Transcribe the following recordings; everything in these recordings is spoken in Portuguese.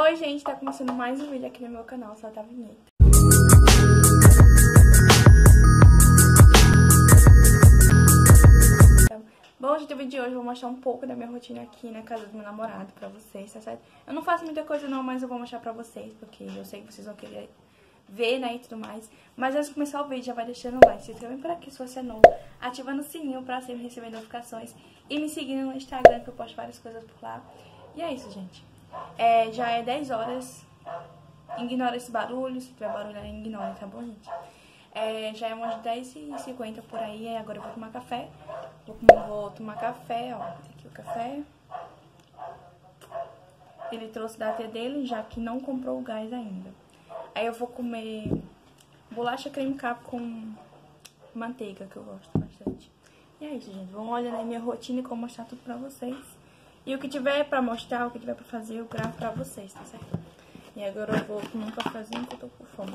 Oi, gente, tá começando mais um vídeo aqui no meu canal, só tá bonita. Bom, gente, no vídeo de hoje eu vou mostrar um pouco da minha rotina aqui na casa do meu namorado pra vocês, tá certo? Eu não faço muita coisa não, mas eu vou mostrar pra vocês, porque eu sei que vocês vão querer ver, né, e tudo mais. Mas antes de começar o vídeo, já vai deixando o like, se inscrevendo por aqui se você é novo, ativando o sininho pra sempre receber notificações e me seguindo no Instagram, que eu posto várias coisas por lá. E é isso, gente. Já é 10 horas, ignora esse barulho, se tiver barulho aí, ignora, tá bom, gente? Já é umas 10h50 por aí, agora eu vou tomar café. Vou tomar café, ó, aqui o café. Ele trouxe da tia dele, já que não comprou o gás ainda. Aí eu vou comer bolacha creme cap com manteiga, que eu gosto bastante. E é isso, gente. Vão olhar aí minha rotina e como mostrar tudo pra vocês. E o que tiver pra mostrar, o que tiver pra fazer, eu gravo pra vocês, tá certo? E agora eu vou comer um cafezinho que eu tô com fome.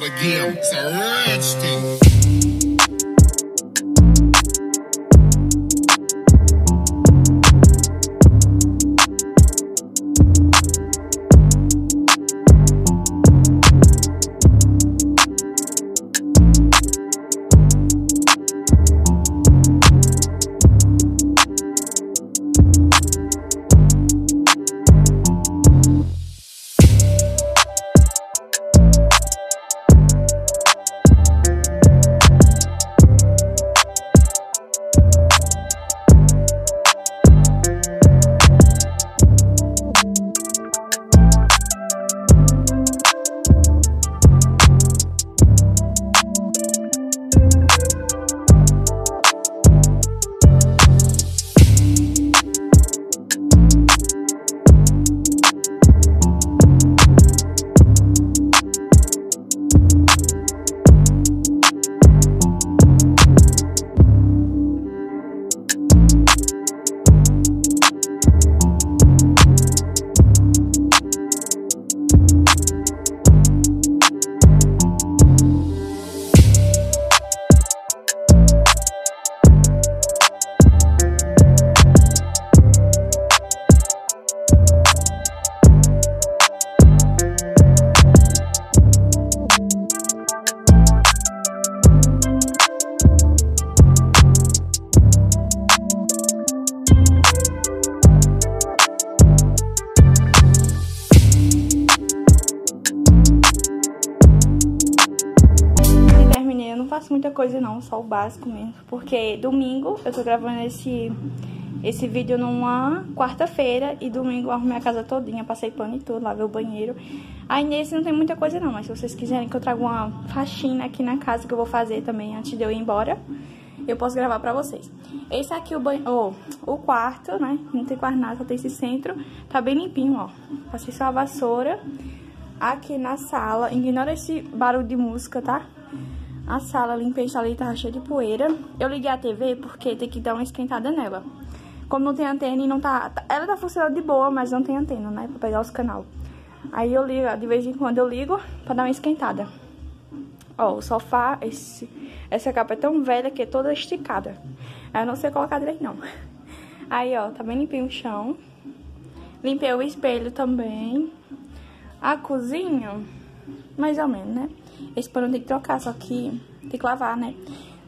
gotta give 'em some real stuff. Muita coisa não, só o básico mesmo, porque domingo eu tô gravando esse vídeo numa quarta-feira e domingo eu arrumei a casa todinha, passei pano e tudo, lavei o banheiro. Aí nesse não tem muita coisa não, mas se vocês quiserem que eu traga uma faxina aqui na casa que eu vou fazer também antes de eu ir embora, eu posso gravar pra vocês. Esse aqui é o quarto, né, não tem quarto nada, só tem esse centro, tá bem limpinho, ó. Passei só a vassoura aqui na sala, ignora esse barulho de música, tá? A sala, limpei, instalei, tava cheia de poeira. Eu liguei a TV porque tem que dar uma esquentada nela. Como não tem antena e não tá... Ela tá funcionando de boa, mas não tem antena, né? Pra pegar os canal. Aí eu ligo, de vez em quando eu ligo pra dar uma esquentada. Ó, o sofá, essa capa é tão velha que é toda esticada. Eu não sei colocar direito, não. Aí, ó, tá bem limpinho o chão. Limpei o espelho também. A cozinha, mais ou menos, né? Esse pano tem que trocar, só que tem que lavar, né?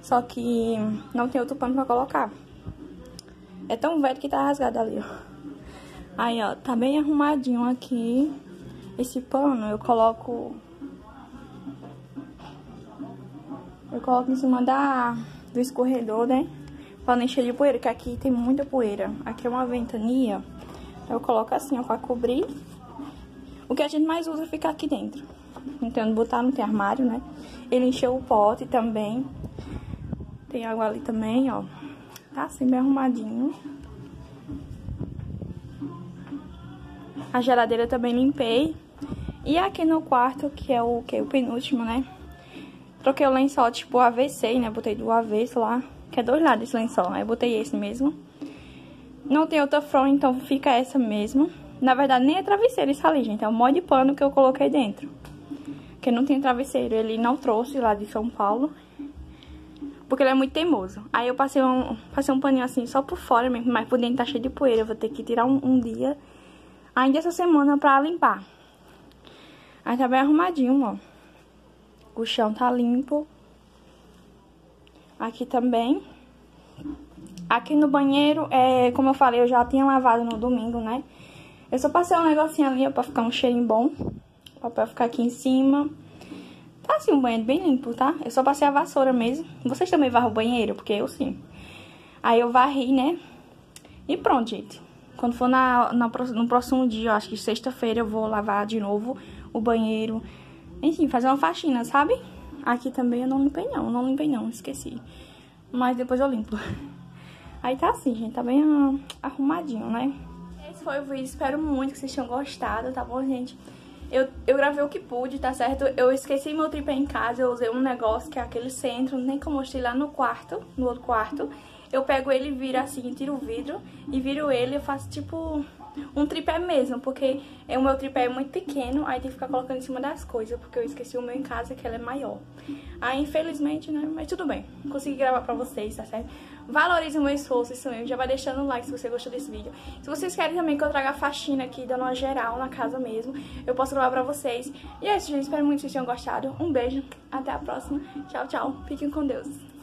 Só que não tem outro pano pra colocar. É tão velho que tá rasgado ali, ó. Aí, ó, tá bem arrumadinho aqui. Esse pano eu coloco em cima do escorredor, né? Pra não encher de poeira, que aqui tem muita poeira. Aqui é uma ventania. Eu coloco assim, ó, pra cobrir. O que a gente mais usa fica aqui dentro. Tentando botar, não tem armário, né? Ele encheu o pote também. Tem água ali também, ó. Tá assim, bem arrumadinho. A geladeira também limpei. E aqui no quarto, que é o penúltimo, né? Troquei o lençol, tipo, AVC, né? Botei do avesso lá. Que é dois lados esse lençol, né? Eu botei esse mesmo. Não tem outra fronha, então fica essa mesmo. Na verdade, nem é travesseiro isso ali, gente. É um monte de pano que eu coloquei dentro. Porque não tem travesseiro. Ele não trouxe lá de São Paulo. Porque ele é muito teimoso. Aí eu passei um paninho assim só por fora mesmo. Mas por dentro tá cheio de poeira. Eu vou ter que tirar um dia. Ainda essa semana pra limpar. Aí tá bem arrumadinho, ó. O chão tá limpo. Aqui também. Aqui no banheiro, como eu falei, eu já tinha lavado no domingo, né? Eu só passei um negocinho ali, ó, pra ficar um cheirinho bom. O papel ficar aqui em cima. Tá assim, o banheiro bem limpo, tá? Eu só passei a vassoura mesmo. Vocês também varram o banheiro? Porque eu sim. Aí eu varri, né? E pronto, gente. Quando for no próximo dia, acho que sexta-feira, eu vou lavar de novo o banheiro. Enfim, fazer uma faxina, sabe? Aqui também eu não limpei não, esqueci. Mas depois eu limpo. Aí tá assim, gente, tá bem arrumadinho, né? Esse foi o vídeo, espero muito que vocês tenham gostado, tá bom, gente? Eu gravei o que pude, tá certo? Eu esqueci meu tripé em casa, eu usei um negócio que é aquele centro, nem que eu mostrei lá no quarto, no outro quarto. eu pego ele e viro assim, tiro o vidro e viro ele, eu faço tipo um tripé mesmo, porque o meu tripé é muito pequeno, aí tem que ficar colocando em cima das coisas, porque eu esqueci o meu em casa, que ela é maior. Aí, infelizmente, né, mas tudo bem, consegui gravar pra vocês, tá certo? Valorize o meu esforço, isso mesmo, já vai deixando um like se você gostou desse vídeo. Se vocês querem também que eu traga a faxina aqui, dando uma geral na casa mesmo, eu posso gravar pra vocês. E é isso, gente, espero muito que vocês tenham gostado. Um beijo, até a próxima, tchau, tchau, fiquem com Deus.